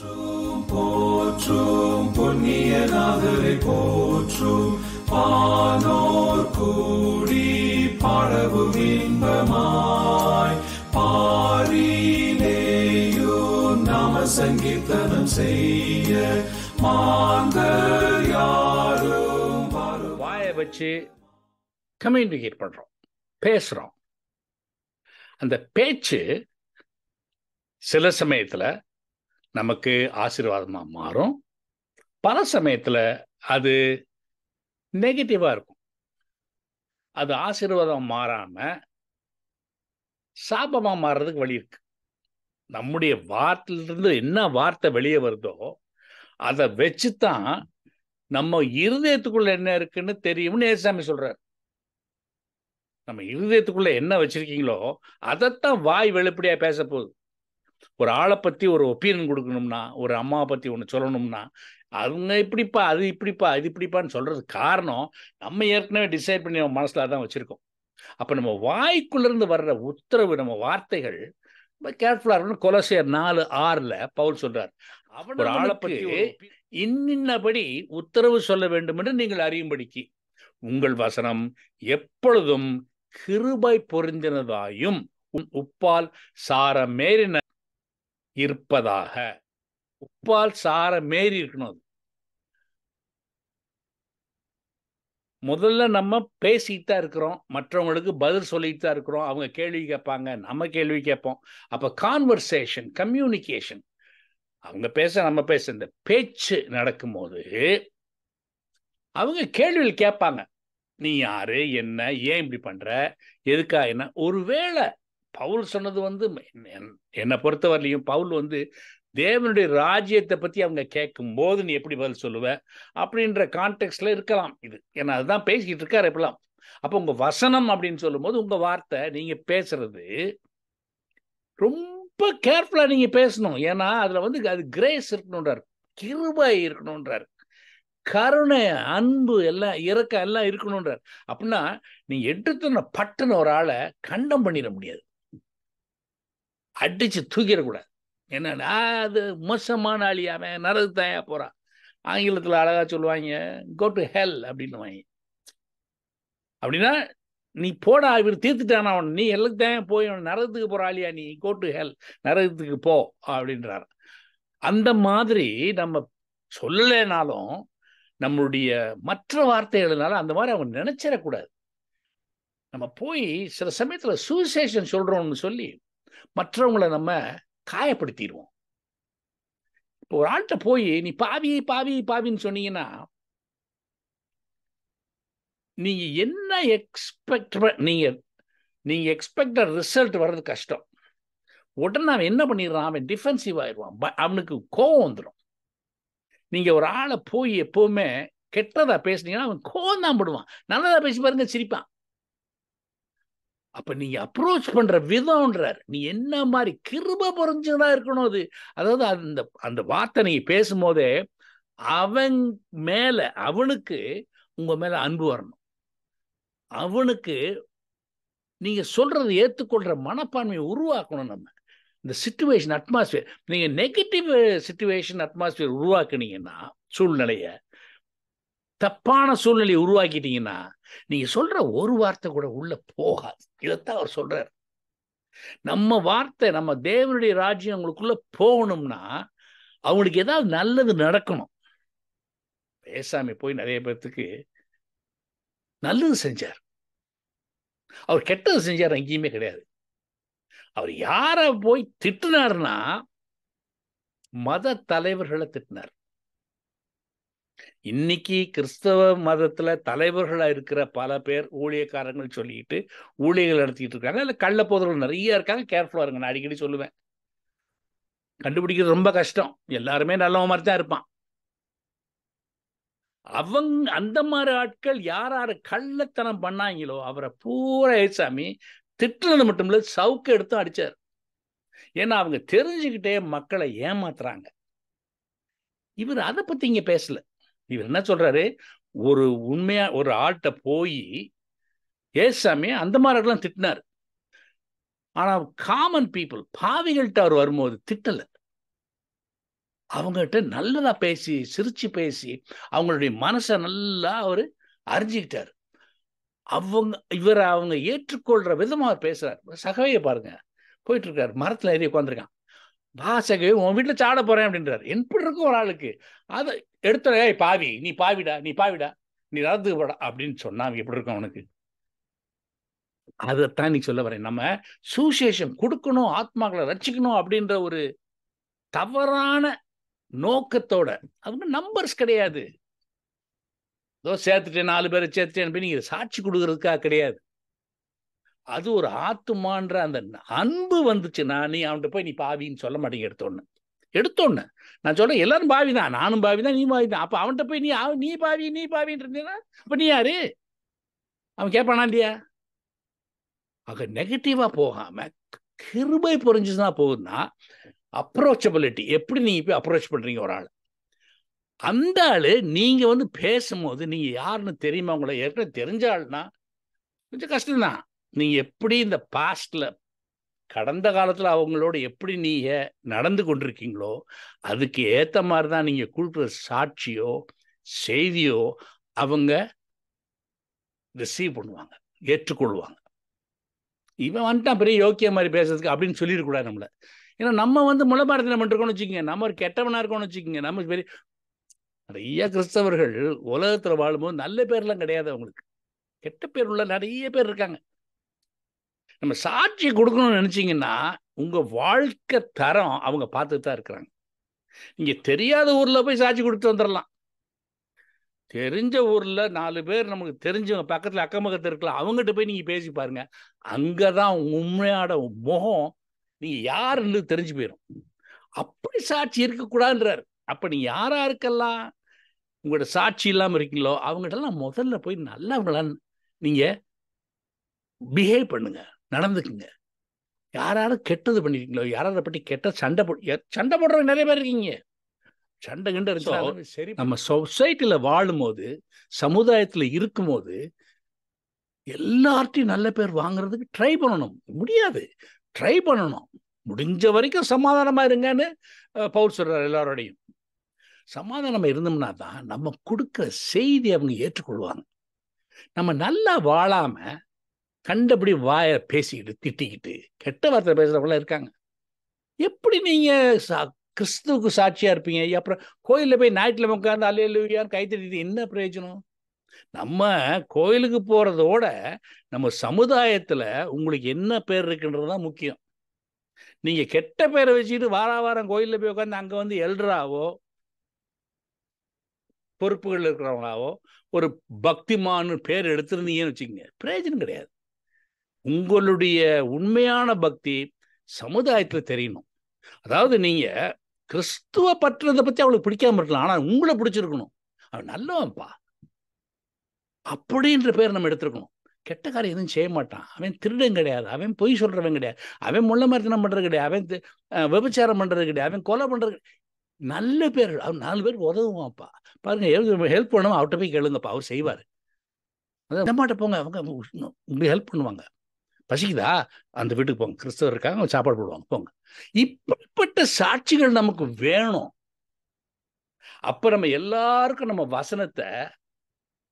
வாயை வச்சு கம்யூனிகேட் பண்றோம், பேசுறோம். அந்த பேச்சு சில சமயத்துல நமக்கு ஆசீர்வாதமா மாறும், பல சமயத்துல அது நெகட்டிவா இருக்கும். அது ஆசீர்வாதம் மாறாம சாபமா மாறுறதுக்கு வழி இருக்கு. நம்முடைய வார்த்தையிலிருந்து என்ன வார்த்தை வெளியே வருதோ அதை வச்சுதான் நம்ம இருதயத்துக்குள்ள என்ன இருக்குன்னு தெரியும்னு ஏசாமி சொல்றாரு. நம்ம இருதயத்துக்குள்ள என்ன வச்சிருக்கீங்களோ அதைத்தான் வாய் வெளிப்படையா பேச போகுது. ஒரு ஆளை பற்றி ஒரு ஒப்பீனியன் கொடுக்கணும்னா, ஒரு அம்மாவை பற்றி ஒன்று சொல்லணும்னா, அவங்க இப்படிப்பா அது இப்படிப்பா இது இப்படிப்பான்னு சொல்கிறது காரணம் நம்ம ஏற்கனவே டிசைட் பண்ணி நம்ம மனசில் தான் வச்சுருக்கோம். அப்போ நம்ம வாய்க்குள்ளேருந்து வர்ற உத்தரவு, நம்ம வார்த்தைகள் ரொம்ப கேர்ஃபுல்லாக இருக்கணும். கொலோசியர் 4:6 பவுல் சொல்கிறார், ஒரு ஆளை பற்றி இன்னின்னபடி உத்தரவு சொல்ல வேண்டும் என்று நீங்கள் அறியும்படிக்கு உங்கள் வசனம் எப்பொழுதும் கிருபை பொருந்தினதாயும் உப்பால் சார மேறின இருப்பதாக. உப்பால் சார மேறி இருக்கணும். அது முதல்ல நம்ம பேசிட்டு தான் இருக்கிறோம், மற்றவங்களுக்கு பதில் சொல்லிட்டு தான் இருக்கிறோம். அவங்க கேள்வி கேட்பாங்க, நம்ம கேள்வி கேட்போம். அப்போ கான்வர்சேஷன், கம்யூனிகேஷன், அவங்க பேச நம்ம பேச இந்த பேச்சு நடக்கும்போது அவங்க கேள்விகள் கேட்பாங்க. நீ யாரு, என்ன, ஏன் இப்படி பண்ற, எதுக்கா என்ன. ஒருவேளை பவுல் சொன்னது என்னை பொறுத்தவரையிலையும் பவுல் தேவனுடைய ராஜ்யத்தை பற்றி அவங்க கேட்கும்போது நீ எப்படி பதில் சொல்லுவ அப்படின்ற கான்டெக்ட்ல இருக்கலாம். இது ஏன்னா அதுதான் பேசிக்கிட்டு இருக்காரு எப்பெல்லாம். அப்போ உங்க வசனம் அப்படின்னு சொல்லும் போது உங்க வார்த்தை நீங்க பேசுறது ரொம்ப கேர்ஃபுல்லா நீங்க பேசணும். ஏன்னா அதுல அது கிரேஸ் இருக்கணும்ன்றாரு, கிருபை இருக்கணும்ன்றாரு, கருணை, அன்பு எல்லாம், இறக்கம் எல்லாம் இருக்கணும்ன்றார். அப்படின்னா நீ எடுத்துன பட்டுன ஒரு ஆளை கண்டம் பண்ணிட முடியாது, அடிச்சு தூக்கிடக்கூடாது. என்னன்னா அது மோசமான ஆளியாம நரது தாயா போறான். ஆங்கிலத்தில் அழகா சொல்லுவாங்க, கோ டு ஹெல் அப்படின்னு வாங்க. அப்படின்னா நீ போடா, இவர் தீர்த்துட்டானா அவன், நீ எல்லுக்கு தான் போய் அவன் நரகத்துக்கு போற ஆளியா, நீ கோ டு ஹெல், நரகத்துக்கு போ அப்படின்றார். அந்த மாதிரி நம்ம சொல்லலைனாலும் நம்மளுடைய மற்ற வார்த்தைகள்னால அந்த மாதிரி அவங்க நினைச்சிடக்கூடாது. நம்ம போய் சில சமயத்தில் சூசேஷன் சொல்கிறோம்னு சொல்லி மற்றவங்களை நம்ம காயப்படுத்திடுவோம். இப்போ ஒரு ஆள்கிட்ட போய் நீ பாவி பாவி பாவின்னு சொன்னீங்கன்னா, நீங்கள் என்ன நீங்கள் எக்ஸ்பெக்ட் ரிசல்ட் வர்றது கஷ்டம். உடனே அவன் என்ன பண்ணிடுறான், அவன் டிஃபென்சிவ் ஆயிடுவான், அவனுக்கு கோவம் வந்துடும். நீங்கள் ஒரு ஆளை போய் எப்போவுமே கெட்டதாக பேசுனீங்கன்னா அவன் கோவம் தான் போடுவான். நல்லதாக பேசி பாருங்க, சிரிப்பான். அப்போ நீங்கள் அப்ரோச் பண்ணுற விதம்ன்றார், நீ என்ன மாதிரி கிருபை பொறிஞ்சதாக இருக்கணும். அது அதாவது அந்த வார்த்தை நீங்கள் பேசும்போதே அவன் மேலே, அவனுக்கு உங்கள் மேலே அன்பு வரணும். அவனுக்கு நீங்கள் சொல்கிறத ஏற்றுக்கொள்கிற மனப்பான்மையை உருவாக்கணும். நம்ம இந்த சிச்சுவேஷன், அட்மாஸ்பியர், நீங்கள் நெகட்டிவ் சிச்சுவேஷன், அட்மாஸ்பியர் உருவாக்குனீங்கன்னா, சூழ்நிலையை தப்பான சூழ்நிலையை உருவாக்கிட்டீங்கன்னா நீங்கள் சொல்கிற ஒரு வார்த்தை கூட உள்ளே போகாது. இதைத்தான் அவர் சொல்கிறார். நம்ம வார்த்தை, நம்ம தேவனுடைய ராஜ்யம் அவங்களுக்குள்ளே போகணும்னா அவங்களுக்கு ஏதாவது நல்லது நடக்கணும். ஏசாமி போய் நிறைய பேர்த்துக்கு நல்லது செஞ்சார். அவர் கெட்டது செஞ்சார் எங்கேயுமே கிடையாது. அவர் யாரை போய் திட்டினார்னா மத தலைவர்களை திட்டினார். இன்னைக்கு கிறிஸ்தவ மதத்துல தலைவர்களா இருக்கிற பல பேர் ஊழியக்காரங்கள் சொல்லிட்டு ஊழியர்கள் நடத்திட்டு இருக்காங்க. இல்ல கள்ள போதர்கள் நிறைய இருக்காங்க. கேர்ஃபுல்லா இருங்க. நான் அடிக்கடி சொல்லுவேன், கண்டுபிடிக்கிறது ரொம்ப கஷ்டம். எல்லாருமே நல்ல மாதிரி தான் இருப்பான். அவங்க அந்த மாதிரி ஆட்கள் யாராரு கள்ளத்தனம் பண்ணாங்களோ அவரை பூரா ஏசாமி திட்டுறது மட்டும் இல்லை, சவுக்கு எடுத்து அடிச்சார். ஏன்னா அவங்க தெரிஞ்சுக்கிட்டே மக்களை ஏமாத்துறாங்க. இவர் அதை பத்தி இங்க பேசல. இவர் என்ன சொல்றாரு, ஒரு உண்மையா ஒரு ஆள்கிட்ட போய் ஏசாமி அந்த மாதிரிலாம் திட்டினார். ஆனா காமன் பீப்புள், பாவிகள்கிட்ட அவர் வரும்போது திட்டலை. அவங்ககிட்ட நல்லதா பேசி சிரிச்சு பேசி அவங்களுடைய மனசை நல்லா அவரு அறிஞ்சிக்கிட்டாரு. இவரை அவங்க ஏற்றுக்கொள்ற விதமா அவர் பேசுறாரு. சகவையை பாருங்க, போயிட்டு இருக்காரு, மரத்துல ஏறி உட்காந்துருக்கான். வா சகவே, உன் வீட்டுல சாட போறேன் அப்படின்றாரு. எப்படி இருக்கும் ஒரு ஆளுக்கு? அதை எடுத்துறையா, பாவி நீ, பாவிடா நீ, பாவிடா நீ, நடத்துக்கு போடா அப்படின்னு சொன்னா அவன் எப்படி இருக்கும் அவனுக்கு? அதைத்தான் நீ சொல்ல வரேன். நம்ம சுசேஷம் கொடுக்கணும், ஆத்மாக்களை ரசிக்கணும் அப்படின்ற ஒரு தவறான நோக்கத்தோட, அது நம்பர்ஸ் கிடையாது. ஏதோ சேர்த்துட்டேன் 4 பேரை சேர்த்துட்டேன் நீங்க சாட்சி கொடுக்கறதுக்கா கிடையாது. அது ஒரு ஆத்துமான்ற அந்த அன்பு வந்துச்சுன்னா நீ அவன்கிட்ட போய் நீ பாவின்னு சொல்ல மாட்டேங்க. எடுத்தோன்னு நான் சொல்றேன், எல்லாரும் பாவி தான், நானும் பாவி தான், நீ பாவி தான். அப்ப அவன்கிட்ட போய் நீ பாவி நீ பாவின்னு இருந்தீங்கன்னா அப்ப நீ யாரு? அவன் கேட்பானா இல்லையா? ஆக நெகட்டிவா போகாம கிருபை புரிஞ்சுன்னா போகுதுன்னா அப்ரோச்சபிலிட்டி. எப்படி நீங்க போய் அப்ரோச் பண்றீங்க ஒரு ஆள்? அந்த ஆளு நீங்க பேசும்போது நீங்க யாருன்னு தெரியுமா? உங்களை ஏற்கனவே தெரிஞ்ச ஆள்னா கொஞ்சம் கஷ்டம்தான். நீங்க எப்படி இந்த பாஸ்ட்ல கடந்த காலத்துல அவங்களோட எப்படி நீங்க நடந்து கொண்டிருக்கீங்களோ அதுக்கு ஏத்த மாதிரிதான் நீங்க கொடுக்குற சாட்சியோ செய்தியோ அவங்க ரிசீவ் பண்ணுவாங்க, ஏற்றுக்கொள்வாங்க. இவன் வந்துட்டான் பெரிய யோக்கிய மாதிரி பேசுறதுக்கு அப்படின்னு சொல்லிடக்கூடாது நம்மள. ஏன்னா நம்ம முளைபாரத்தில் நம்ம இருக்கோம்னு வச்சுக்கோங்க, நம்ம ஒரு கெட்டவனா இருக்கோம்னு வச்சுக்கோங்க. நம்ம பெரிய நிறைய கிறிஸ்தவர்கள் உலகத்தில் வாழும்போது நல்ல பேர்லாம் கிடையாது அவங்களுக்கு, கெட்ட பேர் உள்ள நிறைய பேர் இருக்காங்க. நம்ம சாட்சி கொடுக்கணும்னு நினைச்சிங்கன்னா உங்க வாழ்க்கை தரம் அவங்க பார்த்துட்டு தான் இருக்கிறாங்க. நீங்க தெரியாத ஊர்ல போய் சாட்சி கொடுத்து வந்துடலாம். தெரிஞ்ச ஊர்ல 4 பேர் நமக்கு தெரிஞ்சவங்க பக்கத்துல அக்கம் பக்கத்துல இருக்கலாம், அவங்ககிட்ட போய் நீங்க பேசி பாருங்க. அங்கதான் உண்மையான முகம் நீங்க யாருன்னு தெரிஞ்சு போயிடும். அப்படி சாட்சி இருக்கக்கூடாதுன்றாரு. அப்ப நீ யாரா இருக்கலாம், உங்களோட சாட்சி இல்லாம இருக்கீங்களோ அவங்ககிட்டலாம் முதல்ல போய் நல்லா அவங்களாம் நீங்க பிஹேவ் பண்ணுங்க, நடந்துக்குங்க. யாராவது கெட்டது பண்ணிருக்கீங்களோ, யாராவது பற்றி கெட்ட சண்டை போடுறவங்க நிறைய பேர் இருக்கீங்க. சண்டை கண்டு இருந்தாலும் சரி, நம்ம சொசைட்டில வாழும் போது சமுதாயத்துல இருக்கும் போது எல்லார்ட்டையும் நல்ல பேர் வாங்குறதுக்கு ட்ரை பண்ணணும். முடியாது, ட்ரை பண்ணணும். முடிஞ்ச வரைக்கும் சமாதானமா இருங்கன்னு பவுல் சொல்றாரு. எல்லாரோடையும் சமாதானமா இருந்தோம்னா தான் நம்ம கொடுக்குற செய்தி அவங்க ஏற்றுக்கொள்வாங்க. நம்ம நல்லா வாழாம கண்டபடி வாய பேசிக்கிட்டு திட்டிக்கிட்டு கெட்ட வார்த்தை பேசுறவங்களாம் இருக்காங்க. எப்படி நீங்க கிறிஸ்துவுக்கு சாட்சியா இருப்பீங்க? அப்புறம் கோயில்ல போய் நாய்க்கிழமை உட்காந்து அல்லேலூயான்னு கைத்தட்டி என்ன பிரயோஜனம்? நம்ம கோயிலுக்கு போறதோட நம்ம சமுதாயத்துல உங்களுக்கு என்ன பேர் இருக்குன்றதுதான் முக்கியம். நீங்க கெட்ட பேரை வச்சுக்கிட்டு வாரம் கோயில்ல போய் உட்காந்து அங்க எல்டராவோ பொறுப்புகள் இருக்கிறவங்களாவோ ஒரு பக்திமானு பேர் எடுத்திருந்தீங்கன்னு வச்சுக்கோங்க, பிரயோஜனம் கிடையாது. உங்களுடைய உண்மையான பக்தி சமுதாயத்துல தெரியணும். அதாவது நீங்க கிறிஸ்துவ பற்றதை பத்தி அவளுக்கு பிடிக்காம இருக்கலாம், ஆனா உங்களை பிடிச்சிருக்கணும். அவன் நல்லவன்பா அப்படின்ற பேர் நம்ம எடுத்துருக்கணும். கெட்ட காரியம் எதுவும் செய்ய மாட்டான், அவன் திருடன் கிடையாது, அவன் பொய் சொல்றவன் கிடையாது, அவன் முள்ள மருத்துவம் பண்றது கிடையாது, அவன் விபச்சாரம் பண்றது கிடையாது, அவன் கொலை பண்றது. நல்ல பேர். அவன் 4 பேருக்கு உதவுவான்ப்பா. பாருங்க, ஹெல்ப் பண்ணுவோம், அவட்ட போய் கேளுங்கப்பா, அவர் செய்வாரு. அதான் மாட்ட போங்க, அவங்க உங்களுக்கு ஹெல்ப் பண்ணுவாங்க. பசிக்குதா, அந்த வீட்டுக்கு போங்க, கிறிஸ்தவர் இருக்காங்க, அவங்க சாப்பாடு போடுவாங்க, போங்க. இப்படிப்பட்ட சாட்சிகள் நமக்கு வேணும். அப்ப நம்ம எல்லாருக்கும் நம்ம வசனத்தை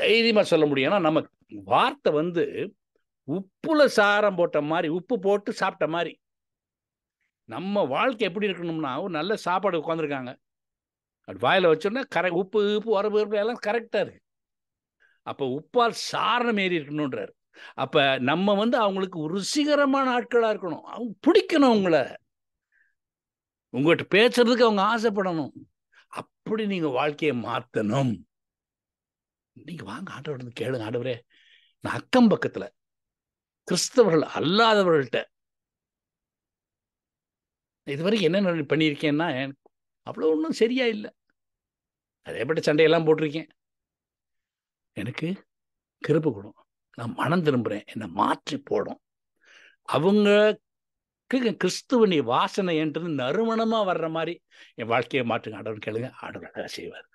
தைரியமா சொல்ல முடியும். ஏன்னா நம்ம வார்த்தை உப்புல சாரம் போட்ட மாதிரி, உப்பு போட்டு சாப்பிட்ட மாதிரி. நம்ம வாழ்க்கை எப்படி இருக்கணும்னா, நல்ல சாப்பாடு உட்காந்துருக்காங்க, அப்படி வாயில வச்சோன்னா உப்பு உப்பு உரப்பு எல்லாம் கரெக்டா இருக்கு. அப்ப உப்பால் சாரணம் ஏறி இருக்கணும்ன்றாரு. அப்ப நம்ம அவங்களுக்கு ருசிகரமான ஆட்களா இருக்கணும். அவங்க பிடிக்கணும், அவங்கள உங்ககிட்ட பேசுறதுக்கு அவங்க ஆசைப்படணும். அப்படி நீங்க வாழ்க்கையை மாத்தணும். நீங்க வாங்க ஆண்டவர்கிட்ட கேளுங்க, ஆண்டவரே நான் அக்கம் பக்கத்துல கிறிஸ்தவர்கள் அல்லாதவர்கள்ட்ட இதுவரைக்கும் என்ன பண்ணியிருக்கேன்னா அவ்வளோ ஒன்றும் சரியா இல்லை, அதேபட்ட சண்டையெல்லாம் போட்டிருக்கேன், எனக்கு கிருபை கொடு, நான் மனம் திரும்புறேன், என்னை மாற்றி போடும். அவங்களுக்கு கிறிஸ்துவனுடைய வாசனை என்றது நறுமணமா வர்ற மாதிரி என் வாழ்க்கையை மாற்றுங்க ஆண்டவன் கேளுங்க, ஆண்டவன் செய்வார்.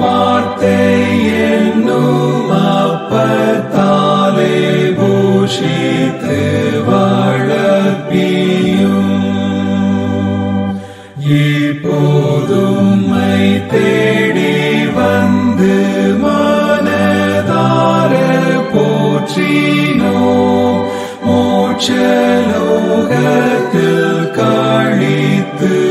வார்த்தை என்னும் Moksha lokathil kazhithu